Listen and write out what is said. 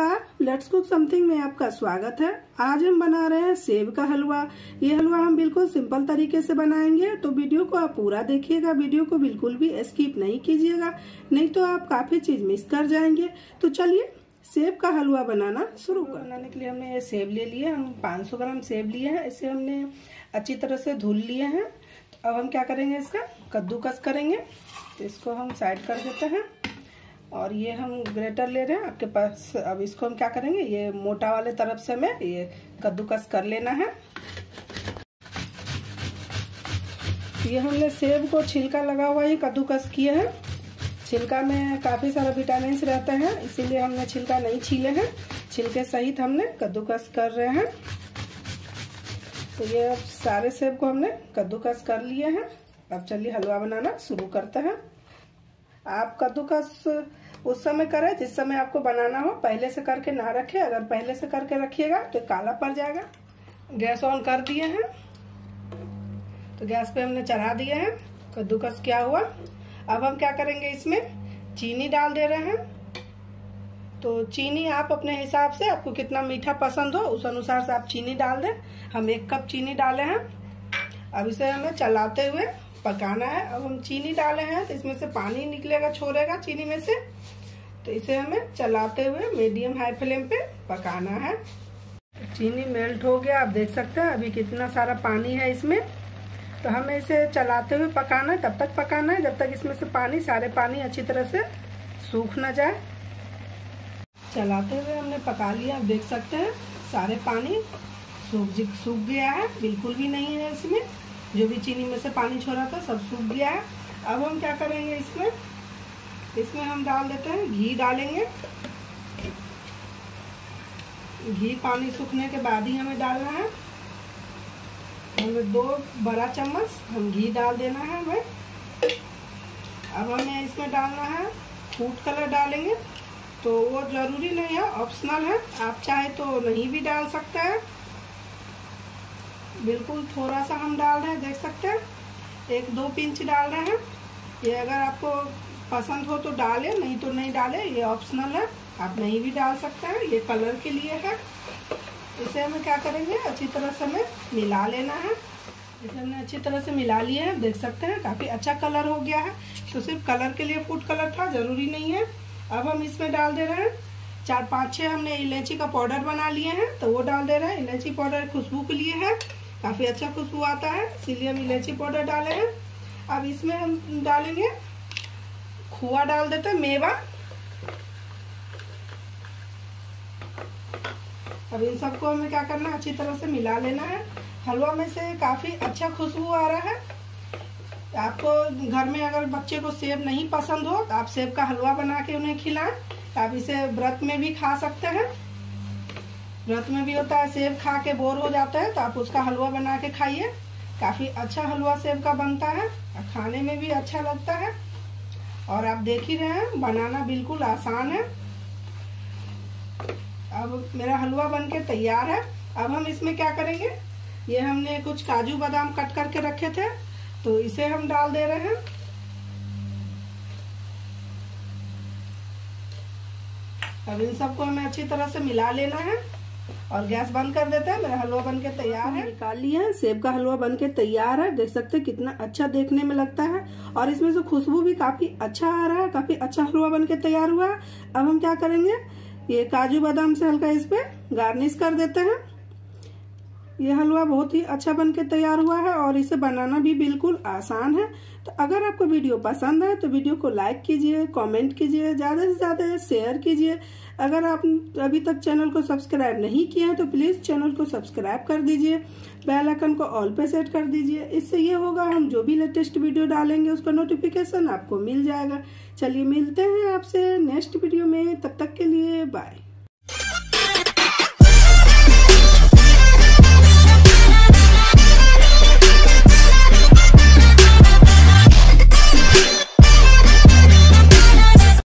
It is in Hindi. नमस्कार, लेट्स कुक समथिंग में आपका स्वागत है। आज हम बना रहे हैं सेब का हलवा। ये हलवा हम बिल्कुल सिंपल तरीके से बनाएंगे, तो वीडियो को आप पूरा देखिएगा। वीडियो को बिल्कुल भी स्किप नहीं कीजिएगा, नहीं तो आप काफी चीज मिस कर जाएंगे। तो चलिए सेब का हलवा बनाना शुरू कर। बनाने के लिए हमने ये सेब ले लिए, हम 500 ग्राम सेब लिए हैं। इसे हमने अच्छी तरह से धुल लिए हैं। तो अब हम क्या करेंगे, इसका कद्दूकस करेंगे। तो इसको हम साइड कर देते हैं और ये हम ग्रेटर ले रहे हैं आपके पास। अब इसको हम क्या करेंगे, ये मोटा वाले तरफ से हमें ये कद्दूकस कर लेना है। ये हमने सेब को छिलका लगा हुआ ही कद्दूकस किए हैं। छिलका में काफ़ी सारा विटामिन्स रहते हैं, इसीलिए हमने छिलका नहीं छीले हैं। छिलके सहित हमने कद्दूकस कर रहे हैं। तो ये अब सारे सेब को हमने कद्दूकस कर लिए हैं। अब चलिए हलवा बनाना शुरू करते हैं। आप कद्दूकस उस समय करें जिस समय आपको बनाना हो, पहले से करके ना रखें। अगर पहले से करके रखिएगा तो काला पड़ जाएगा। गैस ऑन कर दिए हैं, तो गैस पे हमने चढ़ा दिए हैं। कद्दूकस क्या हुआ, अब हम क्या करेंगे, इसमें चीनी डाल दे रहे हैं। तो चीनी आप अपने हिसाब से, आपको कितना मीठा पसंद हो उस अनुसार से आप चीनी डाल दें। हम 1 कप चीनी डाले हैं। अब इसे हमें चलाते हुए पकाना है। अब हम चीनी डाले हैं तो इसमें से पानी निकलेगा, छोड़ेगा चीनी में से। तो इसे हमें चलाते हुए मीडियम हाई फ्लेम पे पकाना है। चीनी मेल्ट हो गया, आप देख सकते हैं अभी कितना सारा पानी है इसमें। तो हमें इसे चलाते हुए पकाना है, तब तक पकाना है जब तक इसमें से पानी, सारे पानी अच्छी तरह से सूख ना जाए। चलाते हुए हमने पका लिया, आप देख सकते हैं सारे पानी सूख गया है, बिल्कुल भी नहीं है इसमें। जो भी चीनी में से पानी छोड़ा था सब सूख गया है। अब हम क्या करेंगे, इसमें हम डाल देते हैं घी। डालेंगे घी, पानी सूखने के बाद ही हमें डालना है। हमें 2 बड़ा चम्मच हम घी डाल देना है हमें। अब हमें इसमें डालना है फूड कलर। डालेंगे तो वो ज़रूरी नहीं है, ऑप्शनल है, आप चाहे तो नहीं भी डाल सकते हैं। बिल्कुल थोड़ा सा हम डाल रहे हैं, देख सकते हैं 1-2 पिंच डाल रहे हैं। ये अगर आपको पसंद हो तो डालें, नहीं तो नहीं डालें, ये ऑप्शनल है, आप नहीं भी डाल सकते हैं। ये कलर के लिए है। इसे हमें क्या करेंगे, अच्छी तरह से हमें मिला लेना है। इसे हमने अच्छी तरह से मिला लिए हैं, देख सकते हैं काफ़ी अच्छा कलर हो गया है। तो सिर्फ कलर के लिए फूड कलर था, ज़रूरी नहीं है। अब हम इसमें डाल दे रहे हैं 4-5-6 हमने इलायची का पाउडर बना लिए हैं, तो वो डाल दे रहे हैं। इलायची पाउडर खुशबू के लिए है, काफ़ी अच्छा खुशबू आता है, इसीलिए हम इलायची पाउडर डाले हैं। अब इसमें हम डालेंगे खोआ, डाल देते हैं मेवा। अब इन सबको हमें क्या करना है, अच्छी तरह से मिला लेना है। हलवा में से काफ़ी अच्छा खुशबू आ रहा है। आपको घर में अगर बच्चे को सेब नहीं पसंद हो तो आप सेब का हलवा बना के उन्हें खिलाएं। आप इसे व्रत में भी खा सकते हैं। व्रत में भी होता है, सेब खा के बोर हो जाता है, तो आप उसका हलवा बना के खाइए। काफ़ी अच्छा हलवा सेब का बनता है, खाने में भी अच्छा लगता है। और आप देख ही रहे हैं बनाना बिल्कुल आसान है। अब मेरा हलवा बनके तैयार है। अब हम इसमें क्या करेंगे, ये हमने कुछ काजू बादाम कट करके रखे थे, तो इसे हम डाल दे रहे हैं। अब इन सबको हमें अच्छी तरह से मिला लेना है और गैस बंद कर देते हैं। मेरा हलवा बनके तैयार है। निकाल लिया है, सेब का हलवा बनके तैयार है। देख सकते हैं कितना अच्छा देखने में लगता है और इसमें से खुशबू भी काफी अच्छा आ रहा है। काफी अच्छा हलवा बनके तैयार हुआ है। अब हम क्या करेंगे, ये काजू बादाम से हल्का इस पे गार्निश कर देते हैं। ये हलवा बहुत ही अच्छा बनके तैयार हुआ है और इसे बनाना भी बिल्कुल आसान है। तो अगर आपको वीडियो पसंद है तो वीडियो को लाइक कीजिए, कमेंट कीजिए, ज़्यादा से ज़्यादा शेयर कीजिए। अगर आप अभी तक चैनल को सब्सक्राइब नहीं किया है तो प्लीज़ चैनल को सब्सक्राइब कर दीजिए। बेल आइकन को ऑल पे सेट कर दीजिए। इससे ये होगा हम जो भी लेटेस्ट वीडियो डालेंगे उसका नोटिफिकेशन आपको मिल जाएगा। चलिए मिलते हैं आपसे नेक्स्ट वीडियो में, तब तक के लिए बाय।